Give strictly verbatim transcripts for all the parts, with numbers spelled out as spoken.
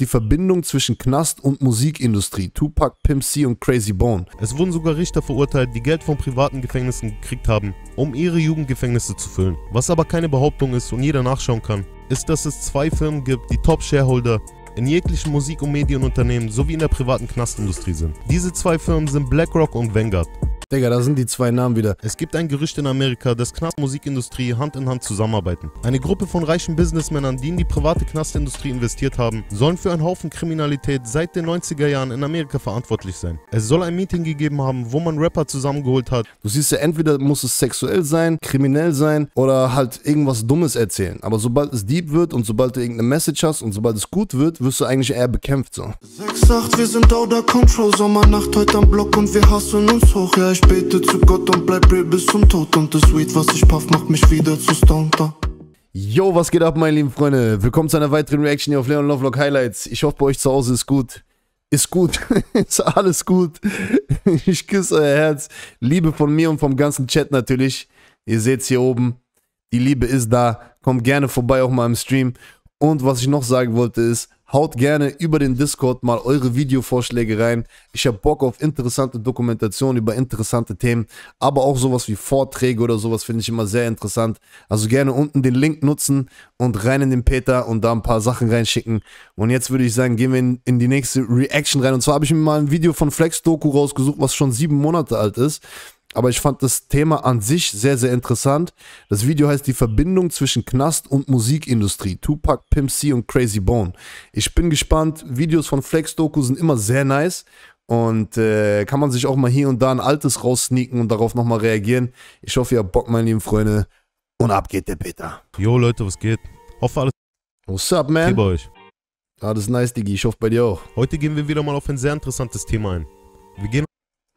die Verbindung zwischen Knast und Musikindustrie, Tupac, Pimp C und Crazy Bone. Es wurden sogar Richter verurteilt, die Geld von privaten Gefängnissen gekriegt haben, um ihre Jugendgefängnisse zu füllen. Was aber keine Behauptung ist und jeder nachschauen kann, ist, dass es zwei Firmen gibt, die Top-Shareholder in jeglichen Musik- und Medienunternehmen sowie in der privaten Knastindustrie sind. Diese zwei Firmen sind BlackRock und Vanguard. Digga, da sind die zwei Namen wieder. Es gibt ein Gerücht in Amerika, dass Knast und Musikindustrie Hand in Hand zusammenarbeiten. Eine Gruppe von reichen Businessmännern, die in die private Knastindustrie investiert haben, sollen für einen Haufen Kriminalität seit den neunziger Jahren in Amerika verantwortlich sein. Es soll ein Meeting gegeben haben, wo man Rapper zusammengeholt hat. Du siehst ja, entweder muss es sexuell sein, kriminell sein oder halt irgendwas Dummes erzählen. Aber sobald es deep wird und sobald du irgendeine Message hast und sobald es gut wird, wirst du eigentlich eher bekämpft so. sechs acht, wir sind out of control, Sommernacht heute am Block und wir hassen uns hoch, ja, ich Ich bete zu Gott und bleib real bis zum Tod. Und das Weed, was ich puff, macht mich wieder zu Stunter. Yo, was geht ab, meine lieben Freunde? Willkommen zu einer weiteren Reaction hier auf Leon Lovelock Highlights. Ich hoffe, bei euch zu Hause ist gut. Ist gut. Ist alles gut. Ich küsse euer Herz. Liebe von mir und vom ganzen Chat natürlich. Ihr seht's hier oben. Die Liebe ist da. Kommt gerne vorbei, auch mal im Stream. Und was ich noch sagen wollte ist, haut gerne über den Discord mal eure Videovorschläge rein. Ich habe Bock auf interessante Dokumentationen über interessante Themen, aber auch sowas wie Vorträge oder sowas finde ich immer sehr interessant. Also gerne unten den Link nutzen und rein in den Peter und da ein paar Sachen reinschicken. Und jetzt würde ich sagen, gehen wir in, in die nächste Reaction rein. Und zwar habe ich mir mal ein Video von FlexDoku rausgesucht, was schon sieben Monate alt ist. Aber ich fand das Thema an sich sehr, sehr interessant. Das Video heißt die Verbindung zwischen Knast und Musikindustrie. Tupac, Pimp C und Crazy Bone. Ich bin gespannt. Videos von FlexDoku sind immer sehr nice. Und äh, kann man sich auch mal hier und da ein altes raussneaken und darauf nochmal reagieren. Ich hoffe, ihr habt Bock, meine lieben Freunde. Und ab geht der Peter. Jo, Leute, was geht? Hoffe alles. What's up, man? Bei euch. Alles nice, Diggi. Ich hoffe, bei dir auch. Heute gehen wir wieder mal auf ein sehr interessantes Thema ein. Wir gehen...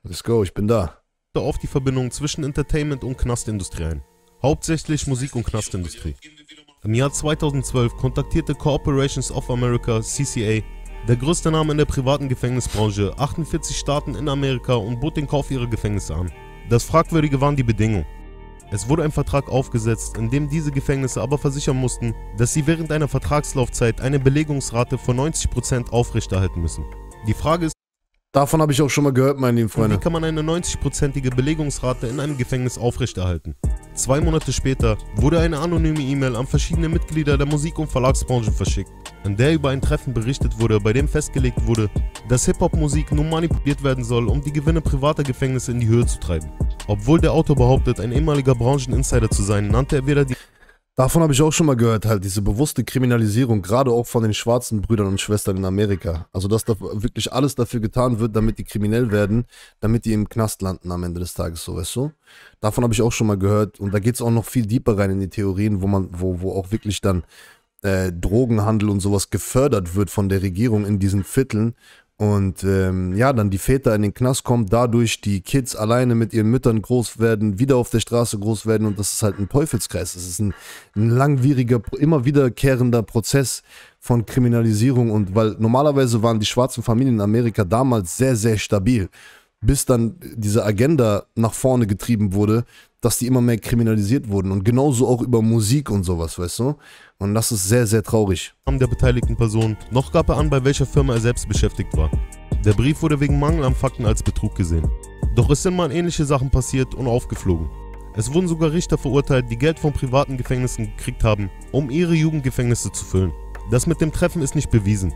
Let's go, ich bin da. Auf die Verbindung zwischen Entertainment und Knastindustrie ein. Hauptsächlich Musik- und Knastindustrie. Im Jahr zweitausendzwelf kontaktierte Corporations of America, C C A, der größte Name in der privaten Gefängnisbranche, achtundvierzig Staaten in Amerika und bot den Kauf ihrer Gefängnisse an. Das Fragwürdige waren die Bedingungen. Es wurde ein Vertrag aufgesetzt, in dem diese Gefängnisse aber versichern mussten, dass sie während einer Vertragslaufzeit eine Belegungsrate von neunzig Prozent aufrechterhalten müssen. Die Frage ist, davon habe ich auch schon mal gehört, meine lieben Freunde. Wie kann man eine neunzigprozentige Belegungsrate in einem Gefängnis aufrechterhalten? Zwei Monate später wurde eine anonyme E-Mail an verschiedene Mitglieder der Musik- und Verlagsbranche verschickt, in der über ein Treffen berichtet wurde, bei dem festgelegt wurde, dass Hip-Hop-Musik nun manipuliert werden soll, um die Gewinne privater Gefängnisse in die Höhe zu treiben. Obwohl der Autor behauptet, ein ehemaliger Brancheninsider zu sein, nannte er weder die... Davon habe ich auch schon mal gehört, halt diese bewusste Kriminalisierung, gerade auch von den schwarzen Brüdern und Schwestern in Amerika. Also dass da wirklich alles dafür getan wird, damit die kriminell werden, damit die im Knast landen am Ende des Tages, so weißt du. Davon habe ich auch schon mal gehört und da geht es auch noch viel deeper rein in die Theorien, wo man, wo, wo auch wirklich dann äh, Drogenhandel und sowas gefördert wird von der Regierung in diesen Vierteln. Und ähm, ja, dann die Väter in den Knast kommen, dadurch die Kids alleine mit ihren Müttern groß werden, wieder auf der Straße groß werden und das ist halt ein Teufelskreis. Das ist ein, ein langwieriger, immer wiederkehrender Prozess von Kriminalisierung und weil normalerweise waren die schwarzen Familien in Amerika damals sehr, sehr stabil, bis dann diese Agenda nach vorne getrieben wurde, dass die immer mehr kriminalisiert wurden und genauso auch über Musik und sowas, weißt du? Und das ist sehr, sehr traurig. Namen der beteiligten Person, noch gab er an, bei welcher Firma er selbst beschäftigt war. Der Brief wurde wegen Mangel an Fakten als Betrug gesehen. Doch es sind mal ähnliche Sachen passiert und aufgeflogen. Es wurden sogar Richter verurteilt, die Geld von privaten Gefängnissen gekriegt haben, um ihre Jugendgefängnisse zu füllen. Das mit dem Treffen ist nicht bewiesen.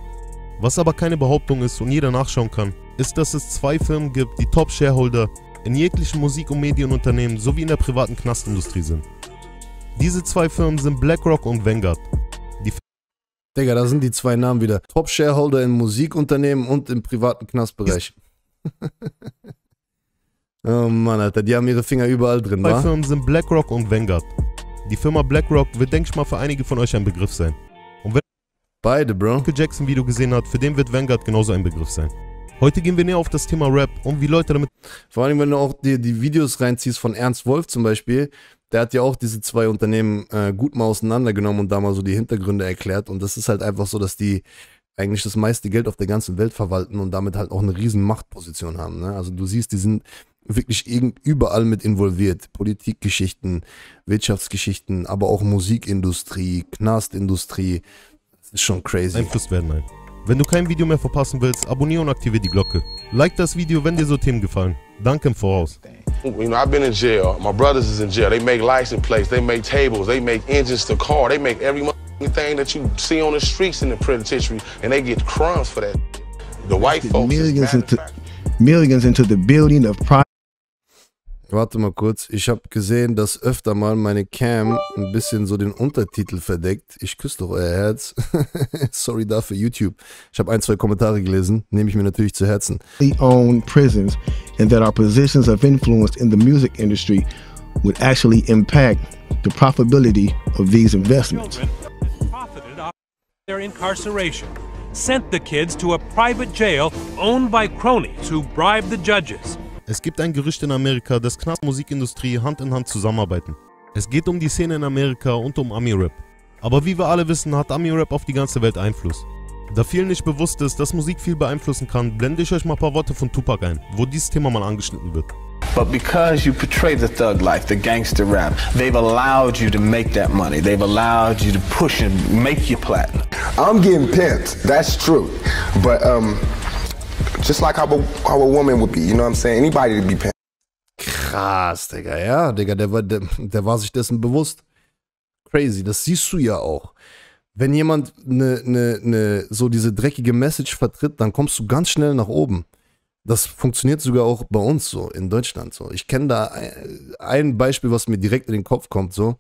Was aber keine Behauptung ist und jeder nachschauen kann, ist, dass es zwei Firmen gibt, die Top-Shareholder in jeglichen Musik- und Medienunternehmen sowie in der privaten Knastindustrie sind. Diese zwei Firmen sind BlackRock und Vanguard. Die Digga, da sind die zwei Namen wieder. Top-Shareholder in Musikunternehmen und im privaten Knastbereich. Oh Mann, Alter, die haben ihre Finger überall drin, wa? Die zwei Firmen sind BlackRock und Vanguard. Die Firma BlackRock wird, denke ich mal, für einige von euch ein Begriff sein. Und wer beide, Bro. Michael Jackson Video gesehen hat, für den wird Vanguard genauso ein Begriff sein. Heute gehen wir näher auf das Thema Rap und wie Leute damit... Vor allem, wenn du auch dir die Videos reinziehst von Ernst Wolf zum Beispiel, der hat ja auch diese zwei Unternehmen äh, gut mal auseinandergenommen und da mal so die Hintergründe erklärt. Und das ist halt einfach so, dass die eigentlich das meiste Geld auf der ganzen Welt verwalten und damit halt auch eine riesen Machtposition haben. Ne? Also du siehst, die sind wirklich überall mit involviert. Politikgeschichten, Wirtschaftsgeschichten, aber auch Musikindustrie, Knastindustrie. Das ist schon crazy. Einfluss werden, nein. Wenn du kein Video mehr verpassen willst, abonniere und aktiviere die Glocke. Like das Video, wenn dir so Themen gefallen. Danke im Voraus. You know, I've been in jail. My brothers is in jail. They make license plates. They make tables. They make engines to car. They make every thing that you see on the streets in the penitentiary, and they get crumbs for that. The white folks. Millions into, millions into the building of. Warte mal kurz. Ich habe gesehen, dass öfter mal meine Cam ein bisschen so den Untertitel verdeckt. Ich küsse doch euer Herz. Sorry dafür, YouTube. Ich habe ein, zwei Kommentare gelesen. Nehme ich mir natürlich zu Herzen. Own prisons and that our positions of influence in the music industry would actually impact the profitability of these investments. Profited off their incarceration, sent the kids to a private jail owned by cronies who bribed the judges. Es gibt ein Gerücht in Amerika, dass Knast und Musikindustrie Hand in Hand zusammenarbeiten. Es geht um die Szene in Amerika und um Ami-Rap. Aber wie wir alle wissen, hat Ami-Rap auf die ganze Welt Einfluss. Da vielen nicht bewusst ist, dass Musik viel beeinflussen kann, blende ich euch mal ein paar Worte von Tupac ein, wo dieses Thema mal angeschnitten wird. But because you portray the thug life, the gangster rap, they've allowed you to make that money. They've allowed you to push and make your platinum. I'm getting pimped, that's true. But um just like how a, how a woman would be, you know what I'm saying? Anybody to be pimped. Krass, Digga, ja, Digga, der war, der, der war sich dessen bewusst. Crazy, das siehst du ja auch. Wenn jemand ne, ne, ne, so diese dreckige Message vertritt, dann kommst du ganz schnell nach oben. Das funktioniert sogar auch bei uns so, in Deutschland so. Ich kenne da ein Beispiel, was mir direkt in den Kopf kommt, so.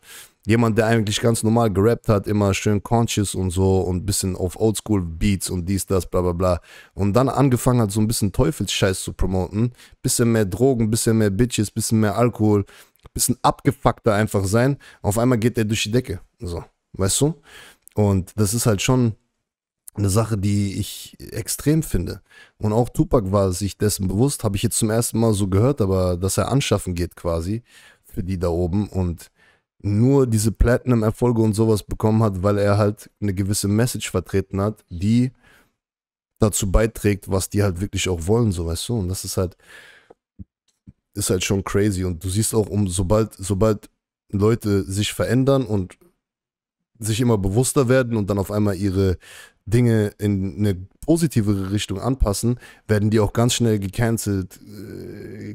Jemand, der eigentlich ganz normal gerappt hat, immer schön conscious und so und ein bisschen auf Oldschool-Beats und dies, das, bla, bla, bla. Und dann angefangen hat, so ein bisschen Teufelsscheiß zu promoten. Bisschen mehr Drogen, bisschen mehr Bitches, bisschen mehr Alkohol, bisschen abgefuckter einfach sein. Auf einmal geht der durch die Decke, so, weißt du? Und das ist halt schon eine Sache, die ich extrem finde. Und auch Tupac war sich dessen bewusst, habe ich jetzt zum ersten Mal so gehört, aber dass er anschaffen geht quasi für die da oben und nur diese Platinum-Erfolge und sowas bekommen hat, weil er halt eine gewisse Message vertreten hat, die dazu beiträgt, was die halt wirklich auch wollen, so, weißt du? Und das ist halt ist halt schon crazy. Und du siehst auch, um sobald, sobald Leute sich verändern und sich immer bewusster werden und dann auf einmal ihre Dinge in eine positivere Richtung anpassen, werden die auch ganz schnell gecancelt,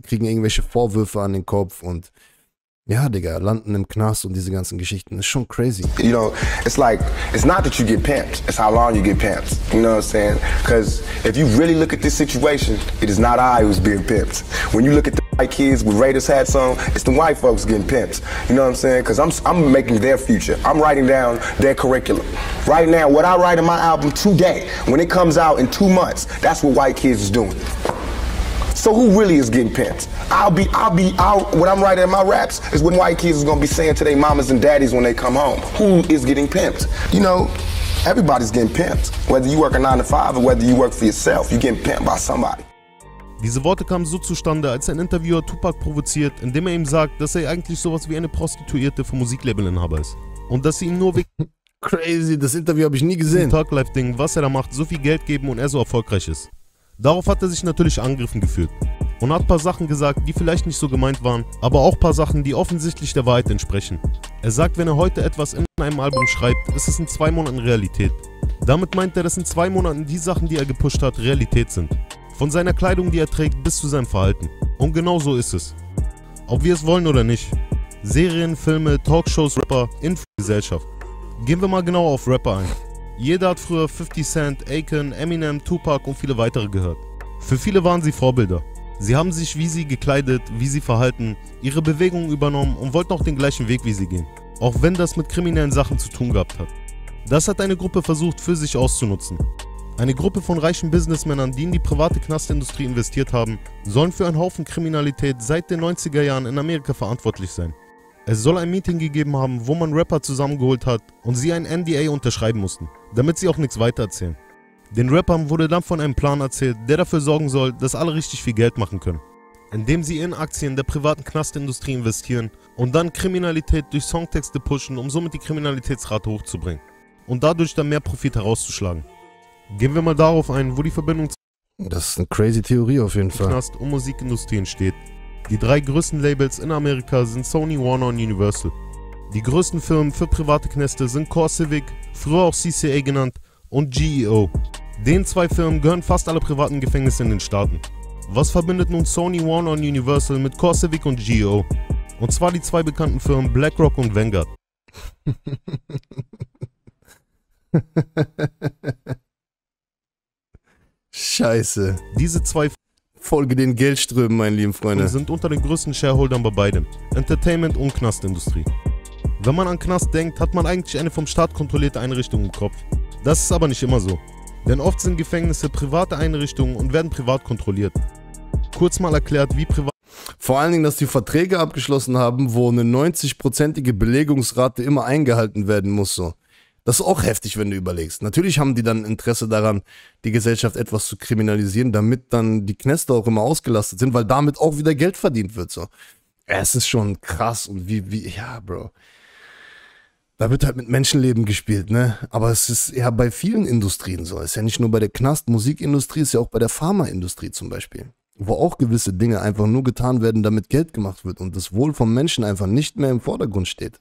kriegen irgendwelche Vorwürfe an den Kopf und ja, Digga, landen im Knast und diese ganzen Geschichten. Ist schon crazy. You know, it's like, it's not that you get pimped, it's how long you get pimped. You know what I'm saying? Because if you really look at this situation, it is not I who's being pimped. When you look at the white kids with Raiders hats on, it's the white folks getting pimped. You know what I'm saying? Because I'm, I'm making their future. I'm writing down their curriculum. Right now, what I write in my album today, when it comes out in two months, that's what white kids is doing. So who really is getting pimped? I'll be, I'll be, I'll, what I'm writing in my raps is what white kids is gonna be saying to their mamas and daddies when they come home. Who is getting pimped? You know, everybody's getting pimped. Whether you work a nine to five or whether you work for yourself, you're getting pimped by somebody. Diese Worte kamen so zustande, als ein Interviewer Tupac provoziert, indem er ihm sagt, dass er eigentlich sowas wie eine Prostituierte für Musiklabelinhaber ist. Und dass sie ihm nur wegen... Crazy, das Interview habe ich nie gesehen. Talk-Life-Ding, was er da macht, so viel Geld geben und er so erfolgreich ist. Darauf hat er sich natürlich angegriffen gefühlt und hat ein paar Sachen gesagt, die vielleicht nicht so gemeint waren, aber auch ein paar Sachen, die offensichtlich der Wahrheit entsprechen. Er sagt, wenn er heute etwas in einem Album schreibt, ist es in zwei Monaten Realität. Damit meint er, dass in zwei Monaten die Sachen, die er gepusht hat, Realität sind. Von seiner Kleidung, die er trägt, bis zu seinem Verhalten. Und genau so ist es. Ob wir es wollen oder nicht. Serien, Filme, Talkshows, Rapper, Influencer-Gesellschaft. Gehen wir mal genau auf Rapper ein. Jeder hat früher fifty Cent, Akon, Eminem, Tupac und viele weitere gehört. Für viele waren sie Vorbilder. Sie haben sich wie sie gekleidet, wie sie verhalten, ihre Bewegungen übernommen und wollten auch den gleichen Weg wie sie gehen. Auch wenn das mit kriminellen Sachen zu tun gehabt hat. Das hat eine Gruppe versucht für sich auszunutzen. Eine Gruppe von reichen Businessmännern, die in die private Knastindustrie investiert haben, sollen für einen Haufen Kriminalität seit den neunziger Jahren in Amerika verantwortlich sein. Es soll ein Meeting gegeben haben, wo man Rapper zusammengeholt hat und sie ein N D A unterschreiben mussten, damit sie auch nichts weitererzählen. Den Rappern wurde dann von einem Plan erzählt, der dafür sorgen soll, dass alle richtig viel Geld machen können, indem sie in Aktien der privaten Knastindustrie investieren und dann Kriminalität durch Songtexte pushen, um somit die Kriminalitätsrate hochzubringen und dadurch dann mehr Profit herauszuschlagen. Gehen wir mal darauf ein, wo die Verbindung zwischen Knast und Musikindustrie entsteht. Die drei größten Labels in Amerika sind Sony, Warner und Universal. Die größten Firmen für private Knäste sind CoreCivic, früher auch C C A genannt, und G E O. Den zwei Firmen gehören fast alle privaten Gefängnisse in den Staaten. Was verbindet nun Sony, Warner und Universal mit CoreCivic und G E O? Und zwar die zwei bekannten Firmen BlackRock und Vanguard. Scheiße. Diese zwei Folge den Geldströmen, meine lieben Freunde. Sind unter den größten Shareholdern bei Biden, Entertainment und Knastindustrie. Wenn man an Knast denkt, hat man eigentlich eine vom Staat kontrollierte Einrichtung im Kopf. Das ist aber nicht immer so. Denn oft sind Gefängnisse private Einrichtungen und werden privat kontrolliert. Kurz mal erklärt, wie privat... Vor allen Dingen, dass die Verträge abgeschlossen haben, wo eine neunzig prozentige Belegungsrate immer eingehalten werden muss. So. Das ist auch heftig, wenn du überlegst. Natürlich haben die dann Interesse daran, die Gesellschaft etwas zu kriminalisieren, damit dann die Knäste auch immer ausgelastet sind, weil damit auch wieder Geld verdient wird. So. Es ist schon krass und wie, wie, ja, Bro. Da wird halt mit Menschenleben gespielt, ne? Aber es ist ja bei vielen Industrien so. Es ist ja nicht nur bei der Knast-Musikindustrie, es ist ja auch bei der Pharmaindustrie zum Beispiel, wo auch gewisse Dinge einfach nur getan werden, damit Geld gemacht wird und das Wohl vom Menschen einfach nicht mehr im Vordergrund steht.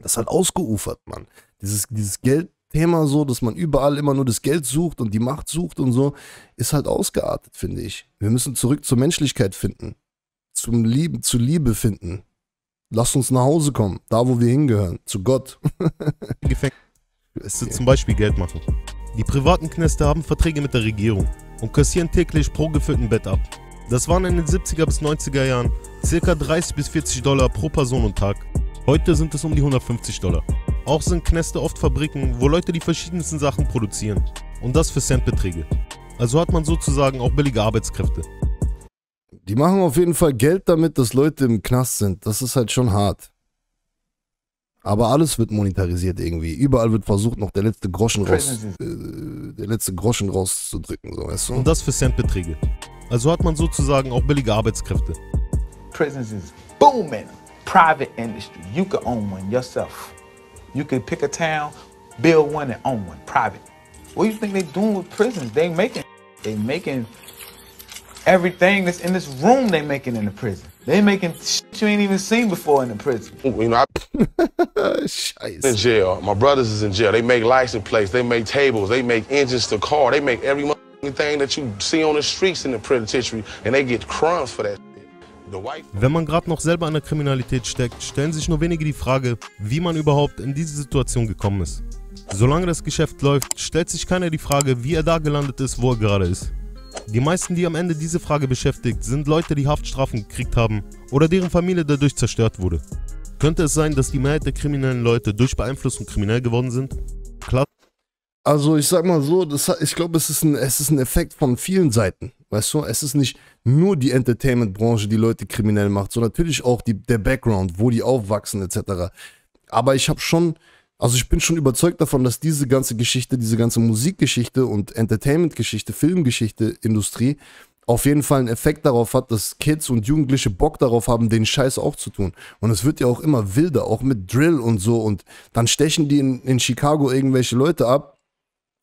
Das hat ausgeufert, Mann. Dieses, dieses Geldthema so, dass man überall immer nur das Geld sucht und die Macht sucht und so, ist halt ausgeartet, finde ich. Wir müssen zurück zur Menschlichkeit finden, zum Lieben, zur Liebe finden. Lasst uns nach Hause kommen, da wo wir hingehören, zu Gott. Gefängnisse zum Beispiel Geld machen. Die privaten Knäste haben Verträge mit der Regierung und kassieren täglich pro gefüllten Bett ab. Das waren in den siebziger bis neunziger Jahren ca. dreißig bis vierzig Dollar pro Person und Tag. Heute sind es um die hundertfünfzig Dollar. Auch sind Knäste oft Fabriken, wo Leute die verschiedensten Sachen produzieren. Und das für Centbeträge. Also hat man sozusagen auch billige Arbeitskräfte. Die machen auf jeden Fall Geld damit, dass Leute im Knast sind. Das ist halt schon hart. Aber alles wird monetarisiert irgendwie. Überall wird versucht, noch der letzte Groschen, raus, äh, der letzte Groschen rauszudrücken. So, weißt du? Und das für Centbeträge. Also hat man sozusagen auch billige Arbeitskräfte. Prisons is booming. Private industry. You can own one yourself. You can pick a town, build one and own one. Private. What do you think they're doing with prisons? They making, they making everything that's in this room they making in the prison. They making shit you ain't even seen before in the prison. You know, I'm in jail. My brothers is in jail. They make license plates. They make tables. They make engines to car. They make every thing that you see on the streets in the penitentiary, and they get crumbs for that. Wenn man gerade noch selber an der Kriminalität steckt, stellen sich nur wenige die Frage, wie man überhaupt in diese Situation gekommen ist. Solange das Geschäft läuft, stellt sich keiner die Frage, wie er da gelandet ist, wo er gerade ist. Die meisten, die am Ende diese Frage beschäftigt, sind Leute, die Haftstrafen gekriegt haben oder deren Familie dadurch zerstört wurde. Könnte es sein, dass die Mehrheit der kriminellen Leute durch Beeinflussung kriminell geworden sind? Klar. Also ich sag mal so, das, ich glaube, es ist ein, es ist ein Effekt von vielen Seiten. Weißt du, es ist nicht nur die Entertainment-Branche, die Leute kriminell macht, sondern natürlich auch die, der Background, wo die aufwachsen et cetera. Aber ich habe schon... Also ich bin schon überzeugt davon, dass diese ganze Geschichte, diese ganze Musikgeschichte und Entertainment-Geschichte, Filmgeschichte, Industrie auf jeden Fall einen Effekt darauf hat, dass Kids und Jugendliche Bock darauf haben, den Scheiß auch zu tun. Und es wird ja auch immer wilder, auch mit Drill und so. Und dann stechen die in, in Chicago irgendwelche Leute ab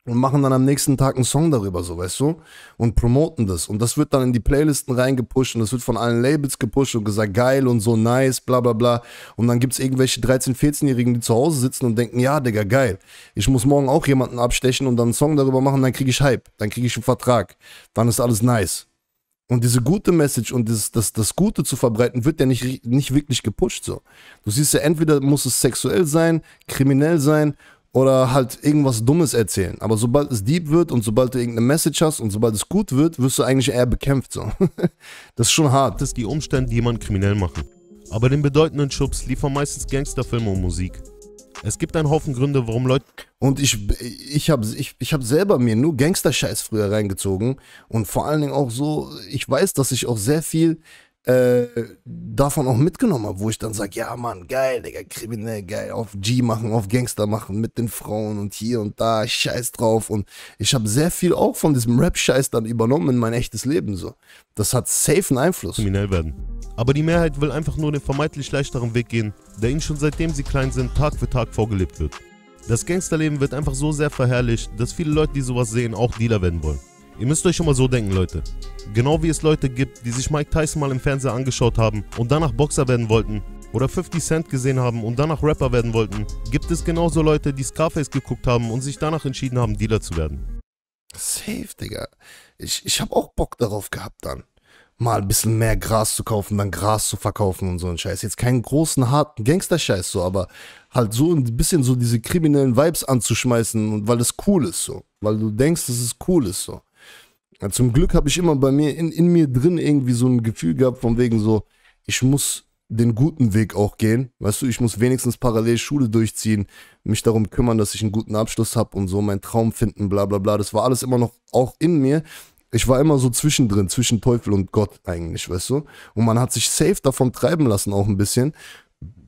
und machen dann am nächsten Tag einen Song darüber, so, weißt du? Und promoten das. Und das wird dann in die Playlisten reingepusht und das wird von allen Labels gepusht und gesagt, geil und so, nice, bla bla bla. Und dann gibt es irgendwelche dreizehn-, vierzehnjährigen, die zu Hause sitzen und denken, ja, Digga, geil. Ich muss morgen auch jemanden abstechen und dann einen Song darüber machen, dann kriege ich Hype, dann kriege ich einen Vertrag. Dann ist alles nice. Und diese gute Message und das, das, das Gute zu verbreiten, wird ja nicht, nicht wirklich gepusht, so. Du siehst ja, entweder muss es sexuell sein, kriminell sein, oder halt irgendwas Dummes erzählen. Aber sobald es deep wird und sobald du irgendeine Message hast und sobald es gut wird, wirst du eigentlich eher bekämpft. So. Das ist schon hart. Das sind die Umstände, die jemanden kriminell machen. Aber den bedeutenden Schubs liefern meistens Gangsterfilme und Musik. Es gibt einen Haufen Gründe, warum Leute... Und ich, ich habe ich, ich hab selber mir nur Gangsterscheiß früher reingezogen. Und vor allen Dingen auch so, ich weiß, dass ich auch sehr viel... Äh, davon auch mitgenommen habe, wo ich dann sage, ja Mann, geil, Digga, kriminell, geil, auf G machen, auf Gangster machen, mit den Frauen und hier und da, scheiß drauf, und ich habe sehr viel auch von diesem Rap-Scheiß dann übernommen in mein echtes Leben, so. Das hat safe einen Einfluss. Kriminell werden. Aber die Mehrheit will einfach nur den vermeintlich leichteren Weg gehen, der ihnen schon seitdem sie klein sind, Tag für Tag vorgelebt wird. Das Gangsterleben wird einfach so sehr verherrlicht, dass viele Leute, die sowas sehen, auch Dealer werden wollen. Ihr müsst euch schon mal so denken, Leute. Genau wie es Leute gibt, die sich Mike Tyson mal im Fernseher angeschaut haben und danach Boxer werden wollten oder fifty Cent gesehen haben und danach Rapper werden wollten, gibt es genauso Leute, die Scarface geguckt haben und sich danach entschieden haben, Dealer zu werden. Safe, Digga. Ich, ich habe auch Bock darauf gehabt dann. Mal ein bisschen mehr Gras zu kaufen, dann Gras zu verkaufen und so ein Scheiß. Jetzt keinen großen, harten Gangster-Scheiß so, aber halt so ein bisschen so diese kriminellen Vibes anzuschmeißen, und weil das cool ist so. Weil du denkst, dass es cool ist so. Ja, zum Glück habe ich immer bei mir, in, in mir drin irgendwie so ein Gefühl gehabt von wegen so, ich muss den guten Weg auch gehen. Weißt du, ich muss wenigstens parallel Schule durchziehen, mich darum kümmern, dass ich einen guten Abschluss habe und so meinen Traum finden, bla bla bla. Das war alles immer noch auch in mir. Ich war immer so zwischendrin, zwischen Teufel und Gott eigentlich, weißt du? Und man hat sich safe davon treiben lassen auch ein bisschen.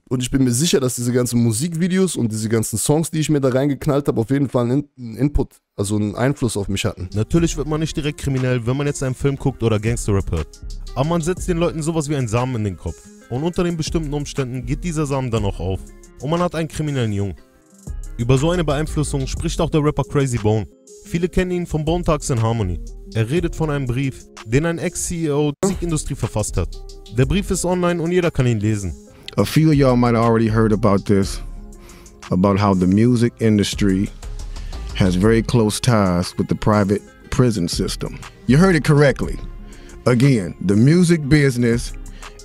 Und ich bin mir sicher, dass diese ganzen Musikvideos und diese ganzen Songs, die ich mir da reingeknallt habe, auf jeden Fall einen Input, also einen Einfluss auf mich hatten. Natürlich wird man nicht direkt kriminell, wenn man jetzt einen Film guckt oder Gangster-Rap hört. Aber man setzt den Leuten sowas wie einen Samen in den Kopf. Und unter den bestimmten Umständen geht dieser Samen dann auch auf. Und man hat einen kriminellen Jungen. Über so eine Beeinflussung spricht auch der Rapper Crazy Bone. Viele kennen ihn von Bone Thugs-n-Harmony. Er redet von einem Brief, den ein Ex-C E O der Musikindustrie verfasst hat. Der Brief ist online und jeder kann ihn lesen. A few of y'all might have already heard about this, about how the music industry has very close ties with the private prison system. You heard it correctly. Again, the music business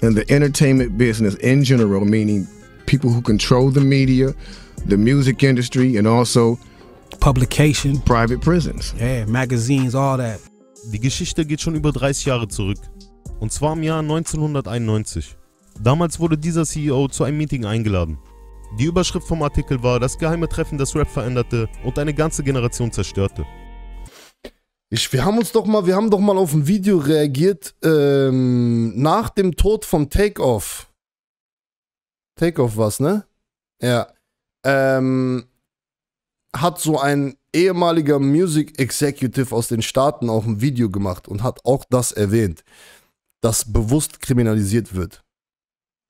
and the entertainment business in general, meaning people who control the media, the music industry, and also publication, private prisons. Yeah, magazines, all that. Die Geschichte geht schon über dreißig Jahre zurück, und zwar im Jahr neunzehnhunderteinundneunzig. Damals wurde dieser C E O zu einem Meeting eingeladen. Die Überschrift vom Artikel war, das geheime Treffen, das Rap veränderte und eine ganze Generation zerstörte. Ich, wir haben uns doch mal, wir haben doch mal auf ein Video reagiert, ähm, nach dem Tod von Takeoff. Takeoff war's, ne? Ja. Ähm, hat so ein ehemaliger Music Executive aus den Staaten auch ein Video gemacht und hat auch das erwähnt, dass bewusst kriminalisiert wird,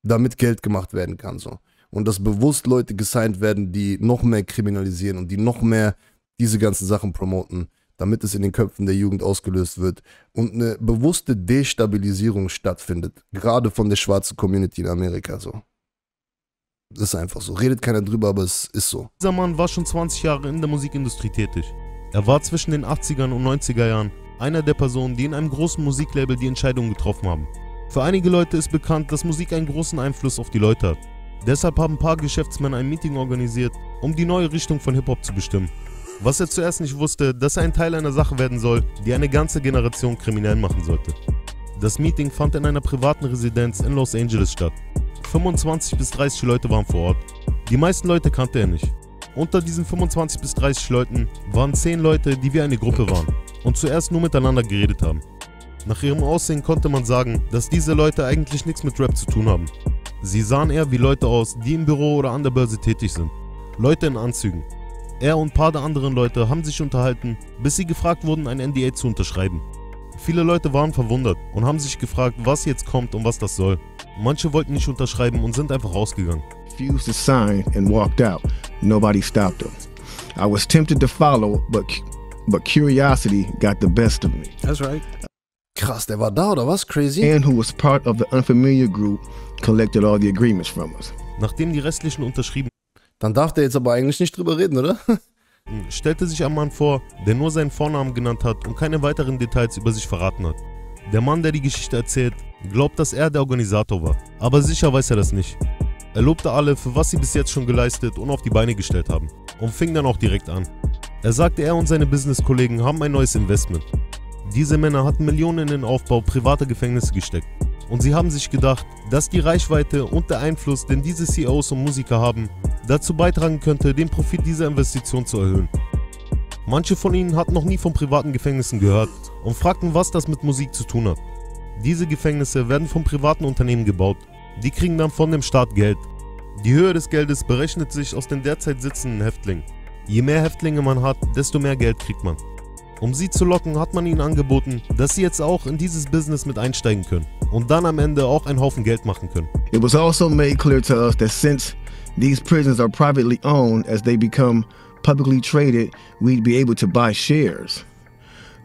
damit Geld gemacht werden kann, so. Und dass bewusst Leute gesigned werden, die noch mehr kriminalisieren und die noch mehr diese ganzen Sachen promoten, damit es in den Köpfen der Jugend ausgelöst wird und eine bewusste Destabilisierung stattfindet, gerade von der schwarzen Community in Amerika. So. Das ist einfach so. Redet keiner drüber, aber es ist so. Dieser Mann war schon zwanzig Jahre in der Musikindustrie tätig. Er war zwischen den achtzigern und neunziger Jahren einer der Personen, die in einem großen Musiklabel die Entscheidung getroffen haben. Für einige Leute ist bekannt, dass Musik einen großen Einfluss auf die Leute hat. Deshalb haben ein paar Geschäftsmänner ein Meeting organisiert, um die neue Richtung von Hip-Hop zu bestimmen. Was er zuerst nicht wusste, dass er ein Teil einer Sache werden soll, die eine ganze Generation kriminell machen sollte. Das Meeting fand in einer privaten Residenz in Los Angeles statt. fünfundzwanzig bis dreißig Leute waren vor Ort. Die meisten Leute kannte er nicht. Unter diesen fünfundzwanzig bis dreißig Leuten waren zehn Leute, die wie eine Gruppe waren und zuerst nur miteinander geredet haben. Nach ihrem Aussehen konnte man sagen, dass diese Leute eigentlich nichts mit Rap zu tun haben. Sie sahen eher wie Leute aus, die im Büro oder an der Börse tätig sind. Leute in Anzügen. Er und ein paar der anderen Leute haben sich unterhalten, bis sie gefragt wurden, ein N D A zu unterschreiben. Viele Leute waren verwundert und haben sich gefragt, was jetzt kommt und was das soll. Manche wollten nicht unterschreiben und sind einfach rausgegangen. Refused to sign and walked out. Nobody stopped him. I was tempted to follow, but, but curiosity got the best of me. That's right. Krass, der war da oder was? Crazy? And who was part of the unfamiliar group collected all the agreements from us. Nachdem die restlichen unterschrieben, dann darf der jetzt aber eigentlich nicht drüber reden, oder? Stellte sich ein Mann vor, der nur seinen Vornamen genannt hat und keine weiteren Details über sich verraten hat. Der Mann, der die Geschichte erzählt, glaubt, dass er der Organisator war. Aber sicher weiß er das nicht. Er lobte alle, für was sie bis jetzt schon geleistet und auf die Beine gestellt haben. Und fing dann auch direkt an. Er sagte, er und seine Business-Kollegen haben ein neues Investment. Diese Männer hatten Millionen in den Aufbau privater Gefängnisse gesteckt. Und sie haben sich gedacht, dass die Reichweite und der Einfluss, den diese C E Os und Musiker haben, dazu beitragen könnte, den Profit dieser Investition zu erhöhen. Manche von ihnen hatten noch nie von privaten Gefängnissen gehört und fragten, was das mit Musik zu tun hat. Diese Gefängnisse werden von privaten Unternehmen gebaut. Die kriegen dann von dem Staat Geld. Die Höhe des Geldes berechnet sich aus den derzeit sitzenden Häftlingen. Je mehr Häftlinge man hat, desto mehr Geld kriegt man. Um sie zu locken, hat man ihnen angeboten, dass sie jetzt auch in dieses Business mit einsteigen können und dann am Ende auch einen Haufen Geld machen können. It was also made clear to us that since these prisons are privately owned, as they become publicly traded, we'd be able to buy shares.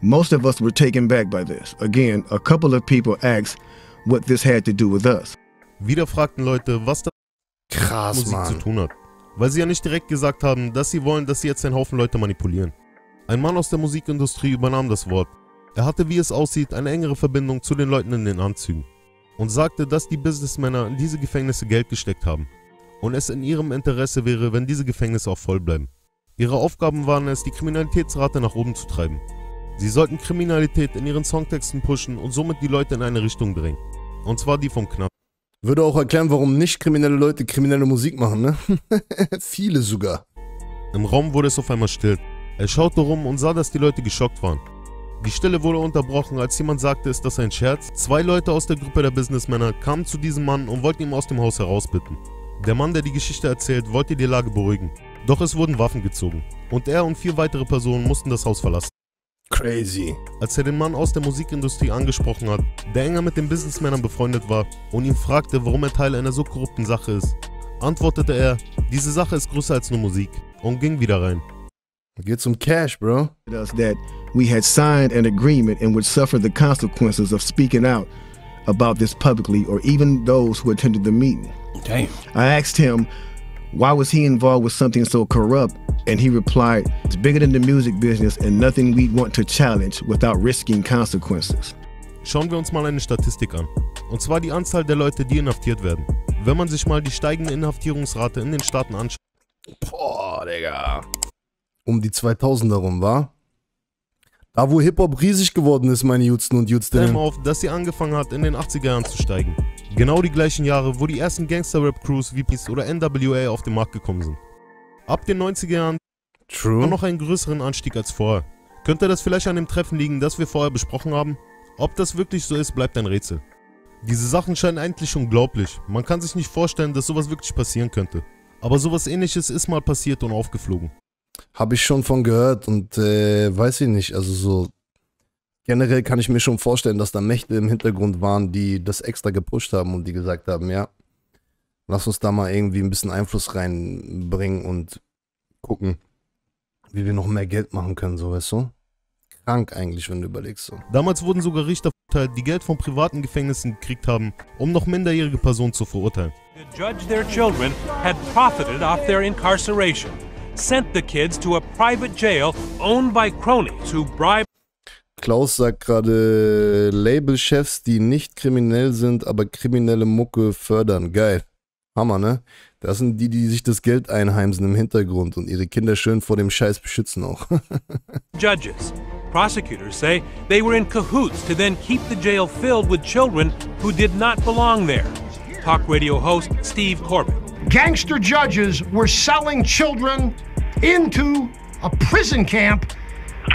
Most of us were taken back by this. Again, a couple of people asked what this had to do with us. Wieder fragten Leute, was das mit Musik zu tun hat, weil sie ja nicht direkt gesagt haben, dass sie wollen, dass sie jetzt einen Haufen Leute manipulieren. Ein Mann aus der Musikindustrie übernahm das Wort. Er hatte, wie es aussieht, eine engere Verbindung zu den Leuten in den Anzügen und sagte, dass die Businessmänner in diese Gefängnisse Geld gesteckt haben und es in ihrem Interesse wäre, wenn diese Gefängnisse auch voll bleiben. Ihre Aufgaben waren es, die Kriminalitätsrate nach oben zu treiben. Sie sollten Kriminalität in ihren Songtexten pushen und somit die Leute in eine Richtung drängen. Und zwar die vom Knast. Würde auch erklären, warum nicht kriminelle Leute kriminelle Musik machen, ne? Viele sogar. Im Raum wurde es auf einmal still. Er schaute rum und sah, dass die Leute geschockt waren. Die Stille wurde unterbrochen, als jemand sagte, ist das ein Scherz? Zwei Leute aus der Gruppe der Businessmänner kamen zu diesem Mann und wollten ihn aus dem Haus herausbitten. Der Mann, der die Geschichte erzählt, wollte die Lage beruhigen. Doch es wurden Waffen gezogen. Und er und vier weitere Personen mussten das Haus verlassen. Crazy. Als er den Mann aus der Musikindustrie angesprochen hat, der enger mit den Businessmännern befreundet war und ihn fragte, warum er Teil einer so korrupten Sache ist, antwortete er, diese Sache ist größer als nur Musik, und ging wieder rein. Get some cash, bro. That we had signed an agreement and would suffer the consequences of speaking out about this publicly or even those who attended the meeting. Damn. I asked him why was he involved with something so corrupt and he replied, it's bigger than the music business and nothing we want to challenge without risking consequences. Schauen wir uns mal eine Statistik an, und zwar die Anzahl der Leute, die inhaftiert werden. Wenn man sich mal die steigende Inhaftierungsrate in den Staaten anschaut. Boah, Digga. Um die zweitausender rum, war? Da, wo Hip-Hop riesig geworden ist, meine Judsten und Judstinnen. Auf, dass sie angefangen hat, in den achtziger Jahren zu steigen. Genau die gleichen Jahre, wo die ersten Gangster-Rap-Crews wie P C oder N W A auf den Markt gekommen sind. Ab den neunziger Jahren True. War noch einen größeren Anstieg als vorher. Könnte das vielleicht an dem Treffen liegen, das wir vorher besprochen haben? Ob das wirklich so ist, bleibt ein Rätsel. Diese Sachen scheinen eigentlich unglaublich. Man kann sich nicht vorstellen, dass sowas wirklich passieren könnte. Aber sowas Ähnliches ist mal passiert und aufgeflogen. Habe ich schon von gehört und äh, weiß ich nicht, also so generell kann ich mir schon vorstellen, dass da Mächte im Hintergrund waren, die das extra gepusht haben und die gesagt haben, ja, lass uns da mal irgendwie ein bisschen Einfluss reinbringen und gucken, wie wir noch mehr Geld machen können, so weißt du. Krank eigentlich, wenn du überlegst. So. Damals wurden sogar Richter verurteilt, die Geld von privaten Gefängnissen gekriegt haben, um noch minderjährige Personen zu verurteilen. The judge their children had profited off their incarceration. Sent the kids to a private jail owned by cronies who bribe. Klaus sagt gerade, Labelchefs, die nicht kriminell sind, aber kriminelle Mucke fördern. Geil. Hammer, ne? Das sind die, die sich das Geld einheimsen im Hintergrund und ihre Kinder schön vor dem Scheiß beschützen auch. Judges. Prosecutors say they were in cahoots to then keep the jail filled with children who did not belong there. Talk radio host Steve Corbett. Gangster judges were selling children into a prison camp.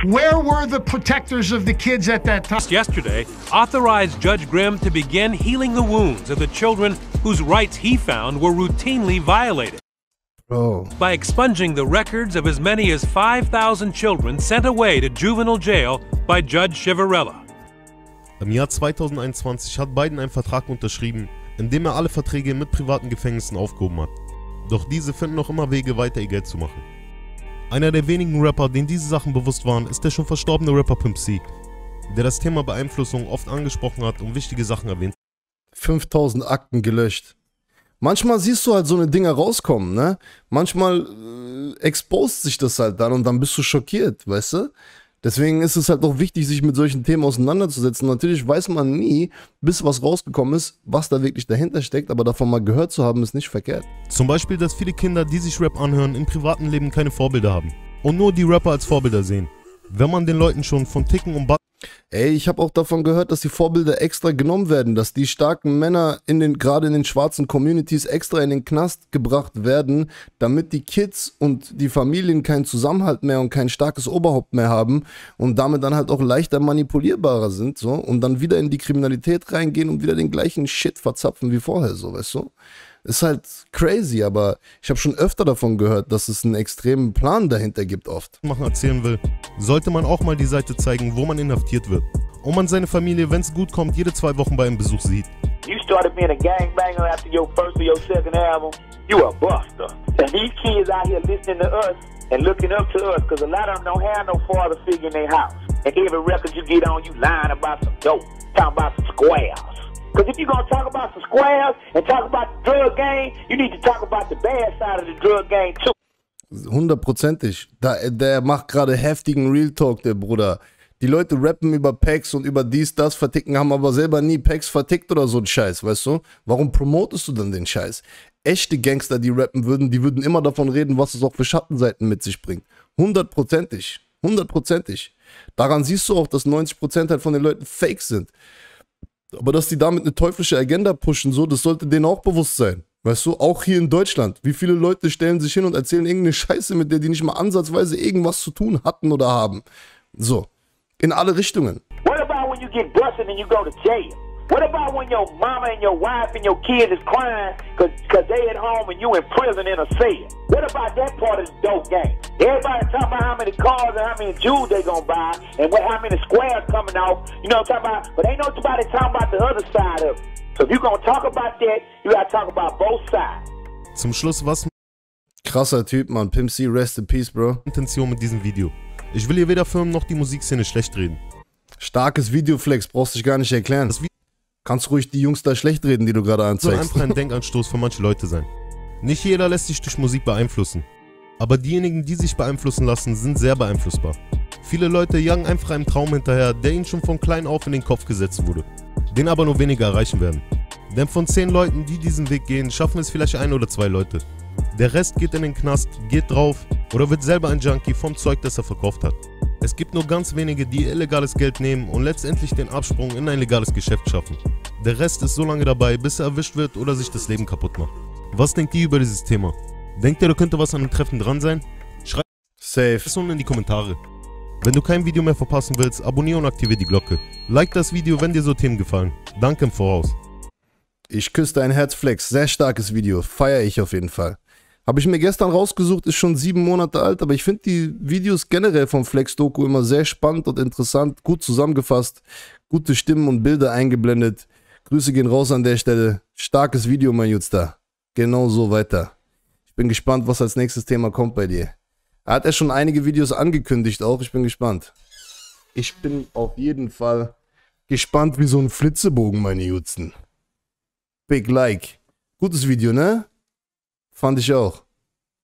Where were the protectors of the kids at that time? Yesterday, authorized Judge Grimm to begin healing the wounds of the children whose rights he found were routinely violated. Bro. By expunging the records of as many as five thousand children sent away to juvenile jail by Judge Chivarella. Im Jahr zweitausendeinundzwanzig hat Biden einen Vertrag unterschrieben, indem er alle Verträge mit privaten Gefängnissen aufgehoben hat. Doch diese finden noch immer Wege, weiter ihr Geld zu machen. Einer der wenigen Rapper, denen diese Sachen bewusst waren, ist der schon verstorbene Rapper Pimp C, der das Thema Beeinflussung oft angesprochen hat und wichtige Sachen erwähnt. fünftausend Akten gelöscht. Manchmal siehst du halt so eine Dinger rauskommen, ne? Manchmal äh, expost sich das halt dann und dann bist du schockiert, weißt du? Deswegen ist es halt auch wichtig, sich mit solchen Themen auseinanderzusetzen. Natürlich weiß man nie, bis was rausgekommen ist, was da wirklich dahinter steckt, aber davon mal gehört zu haben, ist nicht verkehrt. Zum Beispiel, dass viele Kinder, die sich Rap anhören, im privaten Leben keine Vorbilder haben und nur die Rapper als Vorbilder sehen. Wenn man den Leuten schon von Ticken und Button... Ey, ich habe auch davon gehört, dass die Vorbilder extra genommen werden, dass die starken Männer in den, gerade in den schwarzen Communities extra in den Knast gebracht werden, damit die Kids und die Familien keinen Zusammenhalt mehr und kein starkes Oberhaupt mehr haben und damit dann halt auch leichter manipulierbarer sind, so, und dann wieder in die Kriminalität reingehen und wieder den gleichen Shit verzapfen wie vorher, so, weißt du? Ist halt crazy, aber ich habe schon öfter davon gehört, dass es einen extremen Plan dahinter gibt oft. Wenn man erzählen will, sollte man auch mal die Seite zeigen, wo man inhaftiert wird und man seine Familie, wenn es gut kommt, jede zwei Wochen bei einem Besuch sieht. You started being a gangbanger after your first or your second album. You a buster. And these kids out here listening to us and looking up to us, because a lot of them don't have no father figure in their house. And every record you get on, you lying about some dope, talking about some squares. Because if you're going to talk about some squares and talk about the drug game, you need to talk about the bad side of the drug game too. Hundertprozentig. Da, der macht gerade heftigen Real Talk, der Bruder. Die Leute rappen über Packs und über dies, das verticken, haben aber selber nie Packs vertickt oder so ein Scheiß, weißt du? Warum promotest du dann den Scheiß? Echte Gangster, die rappen würden, die würden immer davon reden, was es auch für Schattenseiten mit sich bringt. Hundertprozentig. Hundertprozentig. Daran siehst du auch, dass neunzig Prozent halt von den Leuten fake sind. Aber dass die damit eine teuflische Agenda pushen, so, das sollte denen auch bewusst sein. Weißt du, auch hier in Deutschland. Wie viele Leute stellen sich hin und erzählen irgendeine Scheiße, mit der die nicht mal ansatzweise irgendwas zu tun hatten oder haben. So. In alle Richtungen. What about when you get busted and you go to jail? What about when your mama and your wife and your kids is crying because they at home and you in prison in a cell? What about that part of the dope game? Everybody talking about how many cars and how many jewels they gonna buy and what how many squares coming off. You know what I'm talking about? But ain't nobody talking about the other side of it. So if you gonna talk about that, you gotta talk about both sides. Zum Schluss, was... Krasser Typ, Mann. Pimp C, rest in peace, bro. Intention mit diesem Video. Ich will hier weder Firmen noch die Musikszene schlecht reden. Starkes Videoflex, brauchst dich gar nicht erklären. Das Kannst ruhig die Jungs da schlecht reden, die du gerade anzeigst. Das soll einfach ein Denkanstoß für manche Leute sein. Nicht jeder lässt sich durch Musik beeinflussen. Aber diejenigen, die sich beeinflussen lassen, sind sehr beeinflussbar. Viele Leute jagen einfach einem Traum hinterher, der ihnen schon von klein auf in den Kopf gesetzt wurde. Den aber nur wenige erreichen werden. Denn von zehn Leuten, die diesen Weg gehen, schaffen es vielleicht ein oder zwei Leute. Der Rest geht in den Knast, geht drauf oder wird selber ein Junkie vom Zeug, das er verkauft hat. Es gibt nur ganz wenige, die illegales Geld nehmen und letztendlich den Absprung in ein legales Geschäft schaffen. Der Rest ist so lange dabei, bis er erwischt wird oder sich das Leben kaputt macht. Was denkt ihr über dieses Thema? Denkt ihr, da könnte was an dem Treffen dran sein? Schreibt es unten in die Kommentare. Wenn du kein Video mehr verpassen willst, abonniere und aktiviere die Glocke. Like das Video, wenn dir so Themen gefallen. Danke im Voraus. Ich küsse dein Herz, Flex. Sehr starkes Video. Feiere ich auf jeden Fall. Habe ich mir gestern rausgesucht, ist schon sieben Monate alt, aber ich finde die Videos generell vom FlexDoku immer sehr spannend und interessant, gut zusammengefasst, gute Stimmen und Bilder eingeblendet. Grüße gehen raus an der Stelle. Starkes Video, mein Jutster. Genau so weiter. Ich bin gespannt, was als nächstes Thema kommt bei dir. Er hat ja schon einige Videos angekündigt auch, ich bin gespannt. Ich bin auf jeden Fall gespannt wie so ein Flitzebogen, meine Jutzen. Big Like. Gutes Video, ne? Fand ich auch.